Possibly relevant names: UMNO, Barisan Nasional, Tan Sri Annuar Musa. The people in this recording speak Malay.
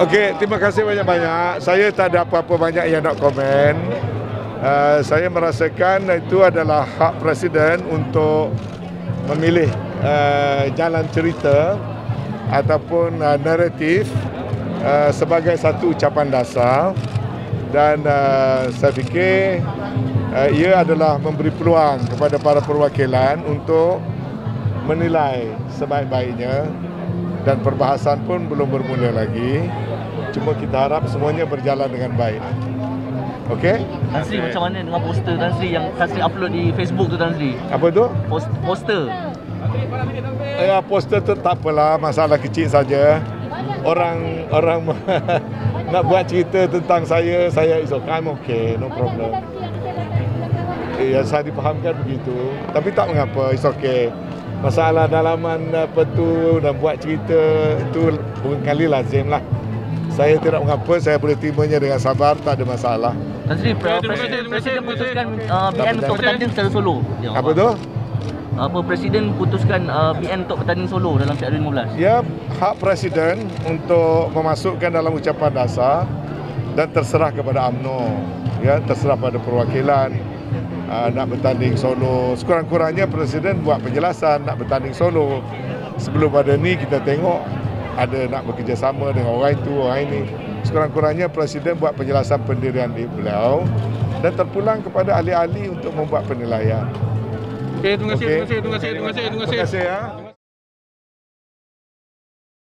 Oke, terima kasih banyak-banyak. Saya tak ada apa-apa banyak yang nak komen. Saya merasakan itu adalah hak Presiden untuk memilih jalan cerita ataupun naratif sebagai satu ucapan dasar. Dan saya fikir ia adalah memberi peluang kepada para perwakilan untuk menilai sebaik-baiknya. Dan perbahasan pun belum bermula lagi. Cuma kita harap semuanya berjalan dengan baik. Okey? Tan Sri, macam mana dengan poster Tan Sri yang Tan Sri upload di Facebook tu, Tan Sri? Apa tu? Poster. Ya, poster tu tak apalah, masalah kecil saja. Orang nak buat cerita tentang saya is okay, I'm okay, no problem. Ya, saya dipahamkan begitu. Tapi tak mengapa, is okay. Masalah dalaman apa tu dan buat cerita itu berkali lazim lah. Saya tidak mengapa, saya boleh timanya dengan sabar, tak ada masalah. Tan Sri, Presiden putuskan BN untuk bertanding secara solo. Apa tu? Presiden putuskan BN untuk bertanding solo dalam Piala 2015. Ya, hak Presiden untuk memasukkan dalam ucapan dasar dan terserah kepada UMNO. Ya, terserah pada perwakilan. Nak bertanding solo, sekurang-kurangnya Presiden buat penjelasan nak bertanding solo. Sebelum pada ni kita tengok ada nak bekerjasama dengan orang itu, orang ini. Sekurang-kurangnya Presiden buat penjelasan pendirian di beliau dan terpulang kepada ahli-ahli untuk membuat penilaian. Okey, terima kasih, terima kasih, terima kasih, terima kasih.